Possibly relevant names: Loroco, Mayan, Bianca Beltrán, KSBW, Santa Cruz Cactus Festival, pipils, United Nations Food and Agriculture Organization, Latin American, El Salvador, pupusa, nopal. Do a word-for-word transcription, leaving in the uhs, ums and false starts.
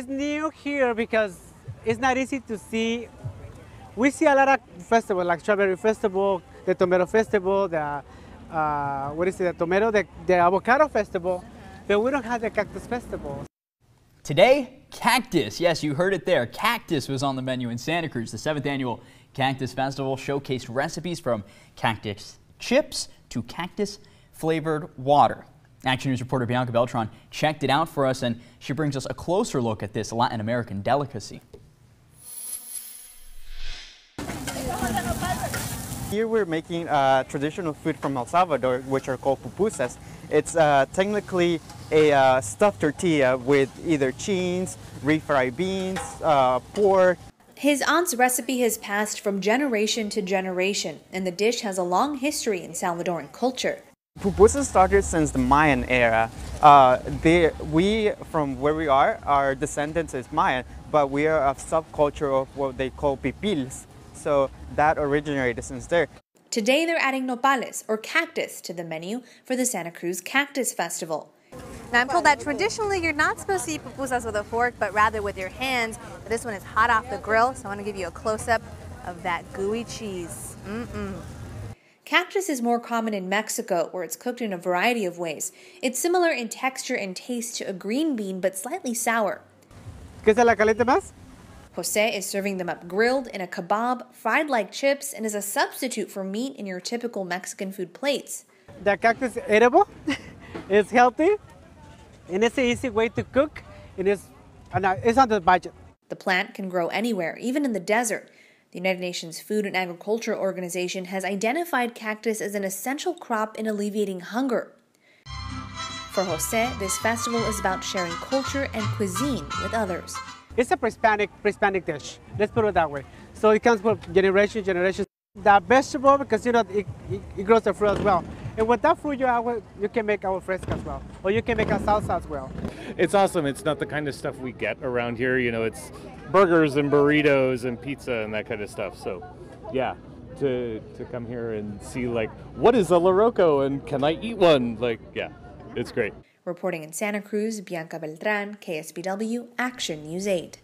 It's new here because it's not easy to see. We see a lot of festivals, like Strawberry Festival, the Tomato Festival, the, uh, what is it, the Tomato, the, the Avocado Festival, but we don't have the Cactus Festival. Today, cactus. Yes, you heard it there. Cactus was on the menu in Santa Cruz. The seventh Annual Cactus Festival showcased recipes from cactus chips to cactus-flavored water. Action News reporter Bianca Beltrán checked it out for us, and she brings us a closer look at this Latin American delicacy. Here we're making uh, traditional food from El Salvador, which are called pupusas. It's uh, technically a uh, stuffed tortilla with either cheese, refried beans, uh, pork. His aunt's recipe has passed from generation to generation, and the dish has a long history in Salvadoran culture. Pupusas started since the Mayan era. Uh, they, we, from where we are, our descendants is Mayan, but we are a subculture of what they call pipils, so that originated since there. Today they're adding nopales, or cactus, to the menu for the Santa Cruz Cactus Festival. Now, I'm told that traditionally you're not supposed to eat pupusas with a fork, but rather with your hands. This one is hot off the grill, so I want to give you a close-up of that gooey cheese. Mm-mm. Cactus is more common in Mexico, where it's cooked in a variety of ways. It's similar in texture and taste to a green bean, but slightly sour. Jose is serving them up grilled in a kebab, fried like chips, and is a substitute for meat in your typical Mexican food plates. The cactus is edible, it's healthy, and it's an easy way to cook, and it's, it's on the budget. The plant can grow anywhere, even in the desert. The United Nations Food and Agriculture Organization has identified cactus as an essential crop in alleviating hunger. For Jose, this festival is about sharing culture and cuisine with others. It's a pre-Hispanic, pre-Hispanic dish, let's put it that way. So it comes from generation to generation. The vegetable, because you know, it, it, it grows the fruit as well. And with that fruit, you, have, you can make our fresca as well, or you can make a salsa as well. It's awesome. It's not the kind of stuff we get around here. You know, it's burgers and burritos and pizza and that kind of stuff. So, yeah, to, to come here and see, like, what is a Loroco and can I eat one? Like, yeah, it's great. Reporting in Santa Cruz, Bianca Beltrán, K S B W, Action News eight.